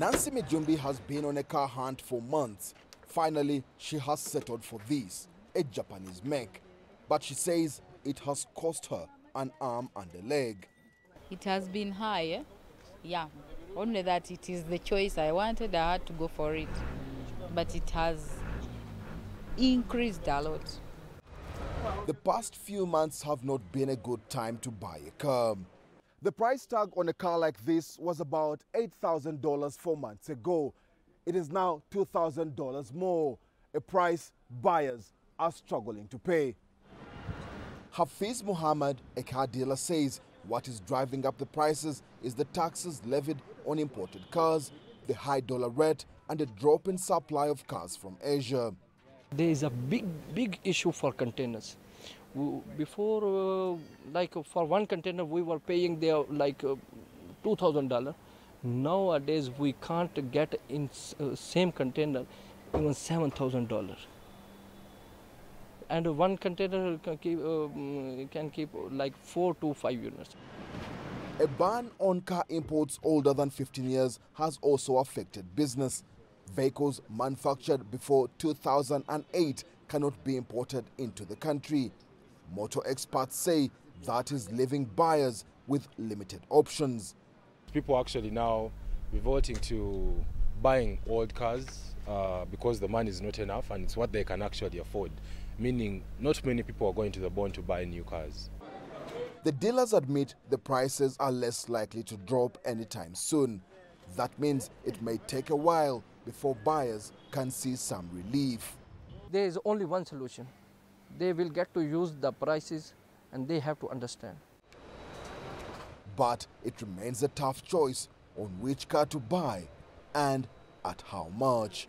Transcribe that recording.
Nancy Mijumbi has been on a car hunt for months. Finally, she has settled for this, a Japanese mech. But she says it has cost her an arm and a leg. It has been high, eh? Yeah. Only that it is the choice I wanted, I had to go for it. But it has increased a lot. The past few months have not been a good time to buy a car. The price tag on a car like this was about $8,000 4 months ago. It is now $2,000 more, a price buyers are struggling to pay. Hafiz Muhammad, a car dealer, says what is driving up the prices is the taxes levied on imported cars, the high dollar rate, and a drop in supply of cars from Asia. There is a big issue for containers. Before, like for one container, we were paying there like $2,000. Nowadays, we can't get in same container even $7,000. And one container can keep like 4 to 5 units. A ban on car imports older than 15 years has also affected business. Vehicles manufactured before 2008 cannot be imported into the country. Motor experts say that is leaving buyers with limited options. People are actually now reverting to buying old cars because the money is not enough and it's what they can actually afford, meaning not many people are going to the bond to buy new cars. The dealers admit the prices are less likely to drop anytime soon. That means it may take a while before buyers can see some relief. There is only one solution. They will get to use the prices and they have to understand. But it remains a tough choice on which car to buy and at how much.